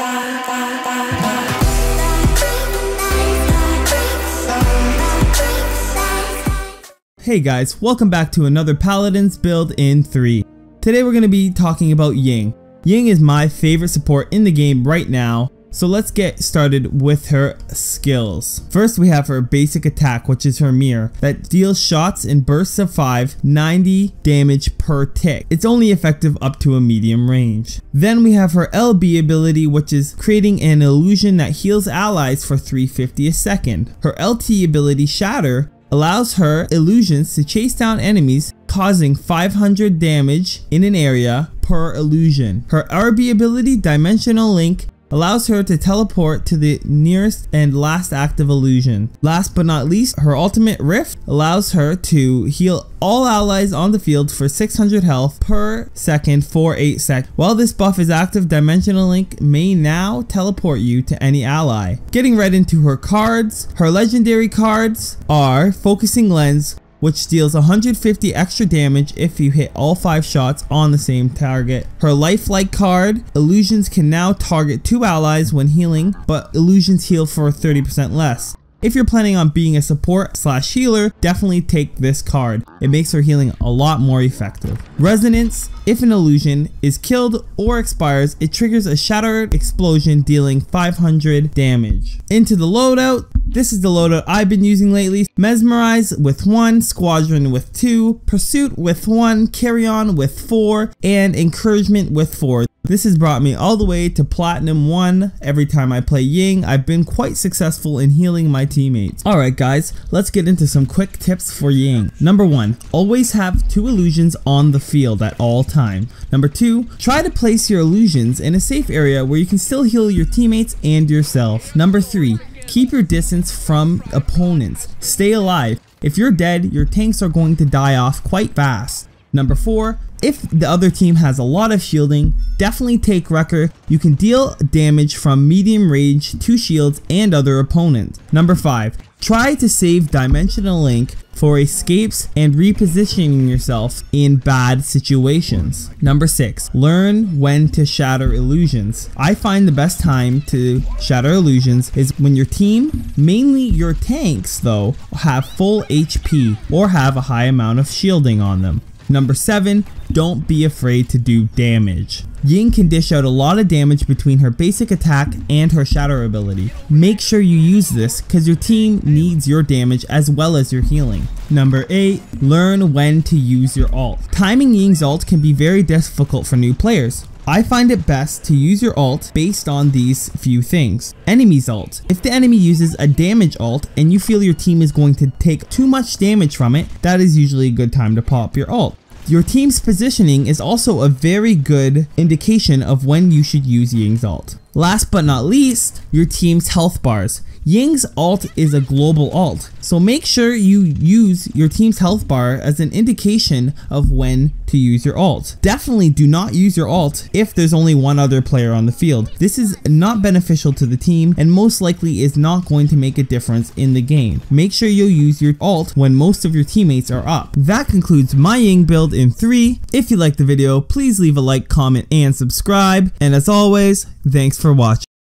Hey guys, welcome back to another Paladins build in 3. Today we're going to be talking about Ying. Ying is my favorite support in the game right now, so let's get started with her skills. First we have her basic attack, which is her mirror, that deals shots in bursts of 5, 90 damage per tick. It's only effective up to a medium range. Then we have her LB ability, which is creating an illusion that heals allies for 350 a second. Her LT ability, Shatter, allows her illusions to chase down enemies, causing 500 damage in an area per illusion. Her RB ability, Dimensional Link, allows her to teleport to the nearest and last active illusion. Last but not least, her ultimate rift allows her to heal all allies on the field for 600 health per second for 8 seconds. While this buff is active, Dimensional Link may now teleport you to any ally. Getting right into her cards, her legendary cards are Focusing Lens, which deals 150 extra damage if you hit all 5 shots on the same target. Her lifelike card, illusions can now target 2 allies when healing, but illusions heal for 30% less. If you're planning on being a support slash healer, definitely take this card. It makes her healing a lot more effective. Resonance, if an illusion is killed or expires, it triggers a shattered explosion dealing 500 damage. Into the loadout. This is the loadout I've been using lately. Mesmerize with 1, Squadron with 2, Pursuit with 1, Carry On with 4, and Encouragement with 4. This has brought me all the way to Platinum 1. Every time I play Ying, I've been quite successful in healing my teammates. Alright guys, let's get into some quick tips for Ying. Number 1, always have 2 illusions on the field at all times. Number 2, try to place your illusions in a safe area where you can still heal your teammates and yourself. Number 3, keep your distance from opponents. Stay alive. If you're dead, your tanks are going to die off quite fast. Number 4, if the other team has a lot of shielding, definitely take Wrecker. You can deal damage from medium range to shields and other opponents. Number 5, try to save Dimensional Link for escapes and repositioning yourself in bad situations. Number 6, learn when to shatter illusions. I find the best time to shatter illusions is when your team, mainly your tanks though, have full HP or have a high amount of shielding on them. Number 7, don't be afraid to do damage. Ying can dish out a lot of damage between her basic attack and her shatter ability. Make sure you use this because your team needs your damage as well as your healing. Number 8, learn when to use your ult. Timing Ying's ult can be very difficult for new players. I find it best to use your ult based on these few things. Enemy's ult. If the enemy uses a damage ult and you feel your team is going to take too much damage from it, that is usually a good time to pop your ult. Your team's positioning is also a very good indication of when you should use Ying's ult. Last but not least, your team's health bars. Ying's ult is a global ult, so make sure you use your team's health bar as an indication of when to use your ult. Definitely do not use your ult if there's only one other player on the field. This is not beneficial to the team and most likely is not going to make a difference in the game. Make sure you'll use your ult when most of your teammates are up. That concludes my Ying build in 3. If you liked the video, please leave a like, comment, and subscribe. And as always, thanks for watching.